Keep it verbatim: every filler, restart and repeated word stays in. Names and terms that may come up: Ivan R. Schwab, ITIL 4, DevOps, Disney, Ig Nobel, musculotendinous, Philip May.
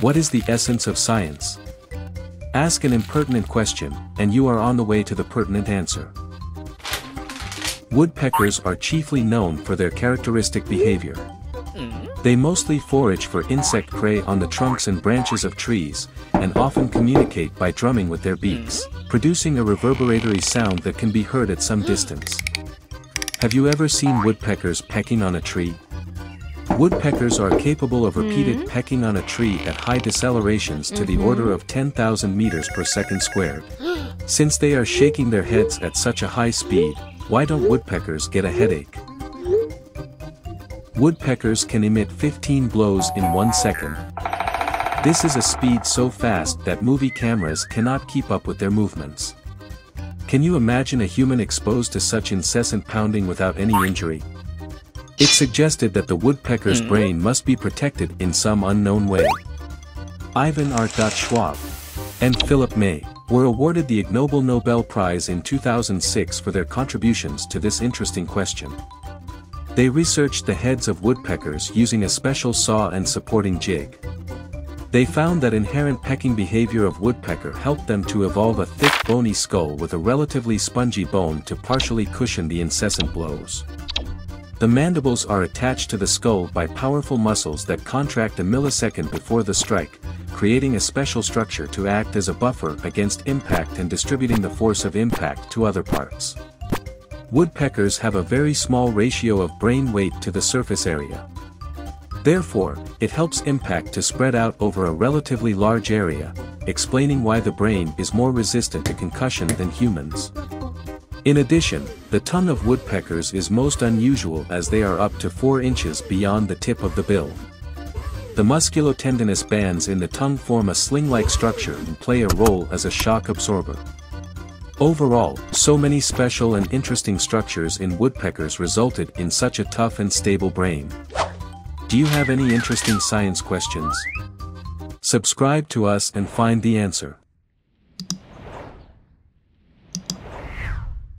What is the essence of science? Ask an impertinent question, and you are on the way to the pertinent answer. Woodpeckers are chiefly known for their characteristic behavior. They mostly forage for insect prey on the trunks and branches of trees, and often communicate by drumming with their beaks, producing a reverberatory sound that can be heard at some distance. Have you ever seen woodpeckers pecking on a tree? Woodpeckers are capable of repeated pecking on a tree at high decelerations to the order of ten thousand meters per second squared. Since they are shaking their heads at such a high speed, why don't woodpeckers get a headache? Woodpeckers can emit fifteen blows in one second. This is a speed so fast that movie cameras cannot keep up with their movements. Can you imagine a human exposed to such incessant pounding without any injury? It suggested that the woodpecker's mm. brain must be protected in some unknown way. Ivan R. Schwab and Philip May were awarded the Ig Nobel Prize in two thousand six for their contributions to this interesting question. They researched the heads of woodpeckers using a special saw and supporting jig. They found that inherent pecking behavior of woodpecker helped them to evolve a thick bony skull with a relatively spongy bone to partially cushion the incessant blows. The mandibles are attached to the skull by powerful muscles that contract a millisecond before the strike, creating a special structure to act as a buffer against impact and distributing the force of impact to other parts. Woodpeckers have a very small ratio of brain weight to the surface area. Therefore, it helps impact to spread out over a relatively large area, explaining why the brain is more resistant to concussion than humans. In addition, the tongue of woodpeckers is most unusual as they are up to four inches beyond the tip of the bill. The musculotendinous bands in the tongue form a sling-like structure and play a role as a shock absorber. Overall, so many special and interesting structures in woodpeckers resulted in such a tough and stable brain. Do you have any interesting science questions? Subscribe to us and find the answer.